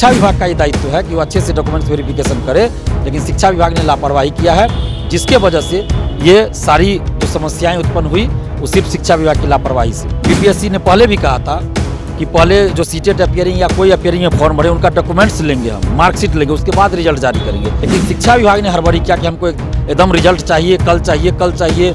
शिक्षा विभाग का ये दायित्व है कि वो अच्छे से डॉक्यूमेंट्स वेरिफिकेशन करे, लेकिन शिक्षा विभाग ने लापरवाही किया है, जिसके वजह से ये सारी जो समस्याएं उत्पन्न हुई वो सिर्फ शिक्षा विभाग की लापरवाही से। बीपीएससी ने पहले भी कहा था कि पहले जो सीटेट अपियरिंग या कोई अपियरिंग में फॉर्म भरे उनका डॉक्यूमेंट्स लेंगे, हम मार्कशीट लेंगे, उसके बाद रिजल्ट जारी करेंगे। लेकिन शिक्षा विभाग ने हड़बड़ी किया कि हमको एकदम रिजल्ट चाहिए, कल चाहिए, कल चाहिए।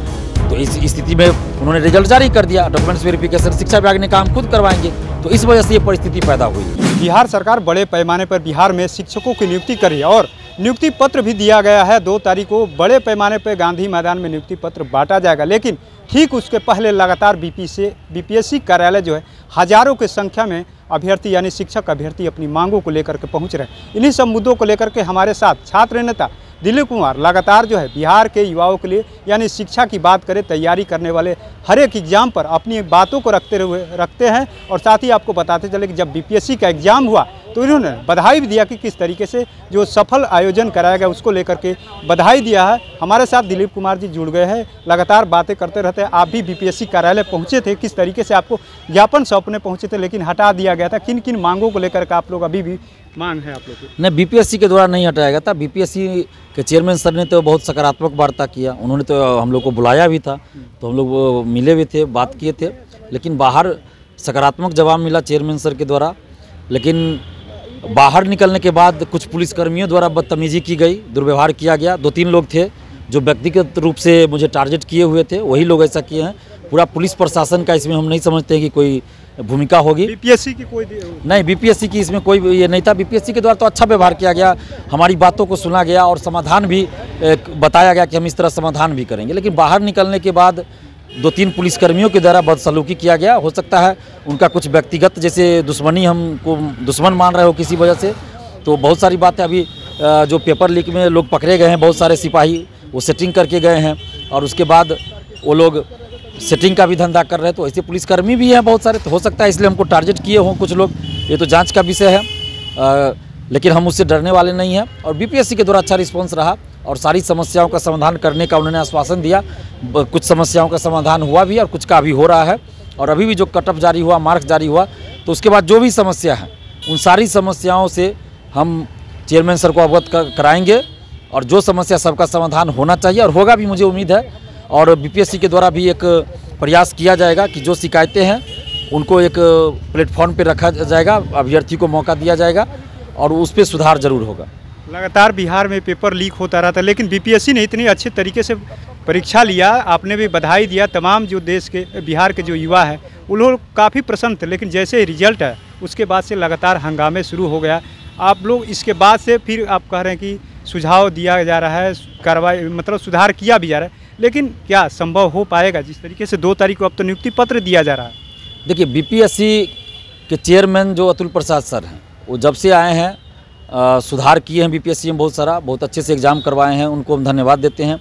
तो इस स्थिति में उन्होंने रिजल्ट जारी कर दिया, डॉक्यूमेंट्स वेरिफिकेशन शिक्षा विभाग ने काम खुद करवाएंगे, तो इस वजह से ये परिस्थिति पैदा हुई। बिहार सरकार बड़े पैमाने पर बिहार में शिक्षकों की नियुक्ति करी और नियुक्ति पत्र भी दिया गया है। 2 तारीख को बड़े पैमाने पर गांधी मैदान में नियुक्ति पत्र बांटा जाएगा, लेकिन ठीक उसके पहले लगातार बीपीएससी कार्यालय जो है हज़ारों की संख्या में अभ्यर्थी यानी शिक्षक अभ्यर्थी अपनी मांगों को लेकर के पहुँच रहे हैं। इन्हीं सब मुद्दों को लेकर के हमारे साथ छात्र नेता दिलीप कुमार लगातार जो है बिहार के युवाओं के लिए यानी शिक्षा की बात करें, तैयारी करने वाले हर एक एग्ज़ाम पर अपनी बातों को रखते हैं। और साथ ही आपको बताते चले कि जब बीपीएससी का एग्ज़ाम हुआ तो इन्होंने बधाई भी दिया कि किस तरीके से जो सफल आयोजन कराया गया उसको लेकर के बधाई दिया है। हमारे साथ दिलीप कुमार जी जुड़ गए हैं, लगातार बातें करते रहते हैं। आप भी बीपीएससी कार्यालय पहुँचे थे, किस तरीके से आपको ज्ञापन सौंपने पहुँचे थे लेकिन हटा दिया गया था, किन किन मांगों को लेकर के आप लोग अभी भी मांग है आप लोग की? नहीं, बीपीएससी के द्वारा नहीं हटाया गया था। बीपीएससी के चेयरमैन सर ने तो बहुत सकारात्मक वार्ता किया, उन्होंने तो हम लोग को बुलाया भी था, तो हम लोग मिले भी थे, बात किए थे, लेकिन बाहर सकारात्मक जवाब मिला चेयरमैन सर के द्वारा। लेकिन बाहर निकलने के बाद कुछ पुलिसकर्मियों द्वारा बदतमीजी की गई, दुर्व्यवहार किया गया। 2-3 लोग थे जो व्यक्तिगत रूप से मुझे टारगेट किए हुए थे, वही लोग ऐसा किए हैं। पूरा पुलिस प्रशासन का इसमें हम नहीं समझते हैं कि कोई भूमिका होगी। बीपीएससी की कोई नहीं, बीपीएससी की इसमें कोई ये नहीं था। बीपीएससी के द्वारा तो अच्छा व्यवहार किया गया, हमारी बातों को सुना गया और समाधान भी बताया गया कि हम इस तरह समाधान भी करेंगे। लेकिन बाहर निकलने के बाद 2-3 पुलिसकर्मियों के द्वारा बदसलूकी किया गया। हो सकता है उनका कुछ व्यक्तिगत जैसे दुश्मनी, हमको दुश्मन मान रहे हो किसी वजह से, तो बहुत सारी बातें। अभी जो पेपर लीक में लोग पकड़े गए हैं, बहुत सारे सिपाही वो सेटिंग करके गए हैं और उसके बाद वो लोग सेटिंग का भी धंधा कर रहे हैं। तो ऐसे पुलिसकर्मी भी हैं बहुत सारे, तो हो सकता है इसलिए हमको टारगेट किए हों कुछ लोग, ये तो जांच का विषय है। लेकिन हम उससे डरने वाले नहीं हैं और बीपीएससी के द्वारा अच्छा रिस्पांस रहा और सारी समस्याओं का समाधान करने का उन्होंने आश्वासन दिया। कुछ समस्याओं का समाधान हुआ भी और कुछ का अभी हो रहा है। और अभी भी जो कट ऑफ जारी हुआ, मार्क्स जारी हुआ, तो उसके बाद जो भी समस्या है उन सारी समस्याओं से हम चेयरमैन सर को अवगत कराएंगे और जो समस्या सबका समाधान होना चाहिए और होगा भी, मुझे उम्मीद है। और बीपीएससी के द्वारा भी एक प्रयास किया जाएगा कि जो शिकायतें हैं उनको एक प्लेटफॉर्म पे रखा जाएगा, अभ्यर्थी को मौका दिया जाएगा और उस पर सुधार जरूर होगा। लगातार बिहार में पेपर लीक होता रहा था, लेकिन बीपीएससी ने इतने अच्छे तरीके से परीक्षा लिया, आपने भी बधाई दिया। तमाम जो देश के बिहार के जो युवा हैं उन लोग काफ़ी प्रसन्न थे, लेकिन जैसे ही रिजल्ट है उसके बाद से लगातार हंगामे शुरू हो गया। आप लोग इसके बाद से फिर आप कह रहे हैं कि सुझाव दिया जा रहा है, कार्रवाई मतलब सुधार किया भी जा रहा है, लेकिन क्या संभव हो पाएगा जिस तरीके से 2 तारीख को अब तो नियुक्ति पत्र दिया जा रहा है? देखिए, बीपीएससी के चेयरमैन जो अतुल प्रसाद सर हैं वो जब से आए हैं सुधार किए हैं बीपीएससी में, बहुत अच्छे से एग्ज़ाम करवाए हैं, उनको हम धन्यवाद देते हैं।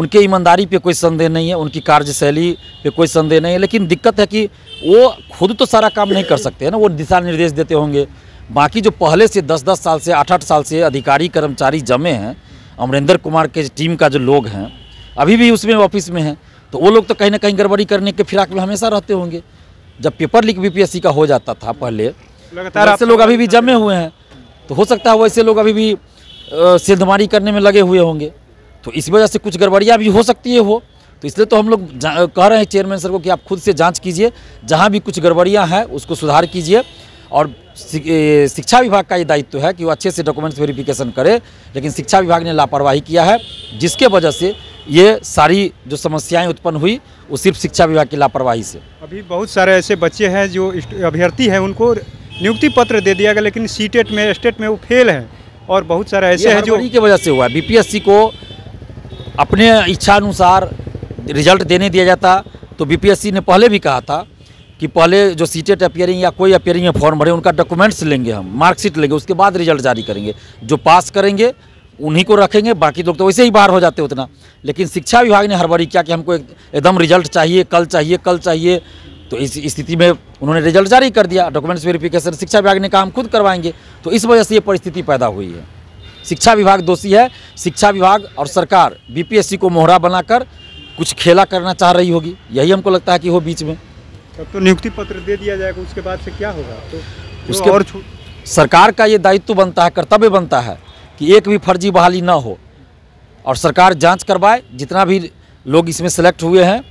उनके ईमानदारी पे कोई संदेह नहीं है, उनकी कार्यशैली पे कोई संदेह नहीं है, लेकिन दिक्कत है कि वो खुद तो सारा काम नहीं कर सकते हैं ना, वो दिशा निर्देश देते होंगे। बाकी जो पहले से 10-10 साल से 8-8 साल से अधिकारी कर्मचारी जमे हैं, अमरेंद्र कुमार के टीम का जो लोग हैं अभी भी उसमें ऑफिस में हैं, तो वो लोग तो कहीं ना कहीं गड़बड़ी करने के फिराक में हमेशा रहते होंगे। जब पेपर लीक बीपीएससी का हो जाता था पहले, लगातार ऐसे लोग अभी भी जमे हुए हैं, तो हो सकता है वैसे लोग अभी भी सेंधमारी करने में लगे हुए होंगे, तो इस वजह से कुछ गड़बड़ियाँ भी हो सकती है हो। तो इसलिए तो हम लोग कह रहे हैं चेयरमैन सर को कि आप खुद से जाँच कीजिए, जहाँ भी कुछ गड़बड़ियाँ हैं उसको सुधार कीजिए। और शिक्षा विभाग का ये दायित्व है कि वो अच्छे से डॉक्यूमेंट्स वेरिफिकेशन करे, लेकिन शिक्षा विभाग ने लापरवाही किया है, जिसके वजह से ये सारी जो समस्याएं उत्पन्न हुई वो सिर्फ शिक्षा विभाग की लापरवाही से। अभी बहुत सारे ऐसे बच्चे हैं जो अभ्यर्थी हैं, उनको नियुक्ति पत्र दे दिया गया, लेकिन सीटेट में स्टेट में वो फेल हैं और बहुत सारे ऐसे हैं जो की वजह से हुआ। बीपीएससी को अपने इच्छानुसार रिजल्ट देने दिया जाता, तो बीपीएससी ने पहले भी कहा था कि पहले जो सीटेट अपियरिंग या कोई अपियरिंग में फॉर्म भरे उनका डॉक्यूमेंट्स लेंगे, हम मार्कशीट लेंगे, उसके बाद रिजल्ट जारी करेंगे, जो पास करेंगे उन्हीं को रखेंगे, बाकी लोग तो वैसे ही बाहर हो जाते उतना। लेकिन शिक्षा विभाग ने हड़बड़ी किया कि हमको एकदम रिजल्ट चाहिए, कल चाहिए, कल चाहिए। तो इस स्थिति में उन्होंने रिजल्ट जारी कर दिया, डॉक्यूमेंट्स वेरिफिकेशन शिक्षा विभाग ने काम खुद करवाएंगे, तो इस वजह से ये परिस्थिति पैदा हुई है। शिक्षा विभाग दोषी है, शिक्षा विभाग और सरकार बीपीएससी को मोहरा बनाकर कुछ खेला करना चाह रही होगी, यही हमको लगता है कि वो बीच में। तब तो नियुक्ति पत्र दे दिया जाएगा, उसके बाद से क्या होगा? तो उसके और सरकार का ये दायित्व बनता है, कर्तव्य बनता है कि एक भी फर्जी बहाली ना हो और सरकार जांच करवाए, जितना भी लोग इसमें सेलेक्ट हुए हैं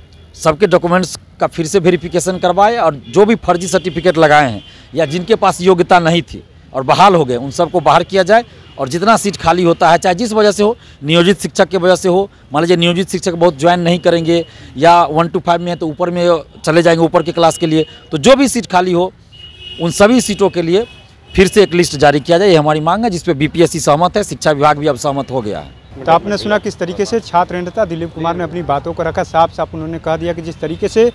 सबके डॉक्यूमेंट्स का फिर से वेरिफिकेशन करवाए और जो भी फर्जी सर्टिफिकेट लगाए हैं या जिनके पास योग्यता नहीं थी और बहाल हो गए उन सबको बाहर किया जाए और जितना सीट खाली होता है, चाहे जिस वजह से हो, नियोजित शिक्षक की वजह से हो, मान लीजिए नियोजित शिक्षक बहुत ज्वाइन नहीं करेंगे या 1 to 5 में है तो ऊपर में चले जाएंगे ऊपर के क्लास के लिए, तो जो भी सीट खाली हो उन सभी सीटों के लिए फिर से एक लिस्ट जारी किया जाए, ये हमारी मांग है, जिसपे BPSC सहमत है, शिक्षा विभाग भी अब सहमत हो गया है। तो आपने सुना किस तरीके से छात्र नेता दिलीप कुमार ने अपनी बातों को रखा, साफ साफ उन्होंने कह दिया कि जिस तरीके से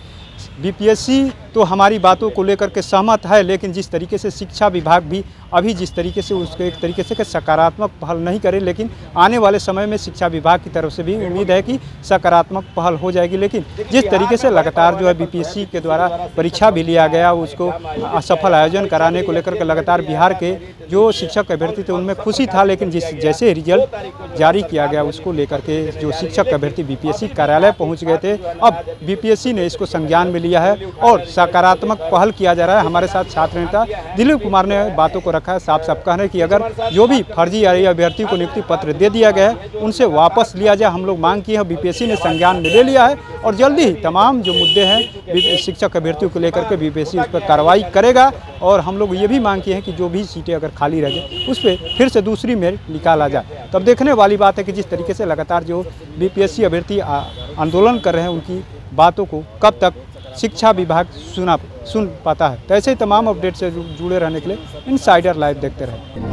BPSC तो हमारी बातों को लेकर के सहमत है, लेकिन जिस तरीके से शिक्षा विभाग भी अभी जिस तरीके से उसके एक तरीके से सकारात्मक पहल नहीं करे, लेकिन आने वाले समय में शिक्षा विभाग की तरफ से भी उम्मीद है कि सकारात्मक पहल हो जाएगी। लेकिन जिस तरीके से लगातार जो है BPSC के द्वारा परीक्षा भी लिया गया, उसको असफल आयोजन कराने को लेकर के लगातार बिहार के जो शिक्षक अभ्यर्थी थे उनमें खुशी था, लेकिन जैसे रिजल्ट जारी किया गया उसको लेकर के जो शिक्षक अभ्यर्थी BPSC कार्यालय पहुँच गए थे, अब BPSC ने इसको संज्ञान में लिया है और सकारात्मक पहल किया जा रहा है। हमारे साथ छात्र नेता दिलीप कुमार ने बातों को रखा है, साफ साफ कह रहे हैं कि अगर जो भी फर्जी अभ्यर्थी को नियुक्ति पत्र दे दिया गया है उनसे वापस लिया जाए। हम लोग मांग की है, BPSC ने संज्ञान में ले लिया है और जल्दी ही तमाम जो मुद्दे हैं शिक्षक अभ्यर्थियों को लेकर के BPSC उस पर कार्रवाई करेगा और हम लोग ये भी मांग की है कि जो भी सीटें अगर खाली रह गई उस पर फिर से दूसरी मेरिट निकाला जाए। तब देखने वाली बात है कि जिस तरीके से लगातार जो BPSC अभ्यर्थी आंदोलन कर रहे हैं उनकी बातों को कब तक शिक्षा विभाग सुन पाता है। तो ऐसे ही तमाम अपडेट से जुड़े रहने के लिए इनसाइडर लाइव देखते रहें।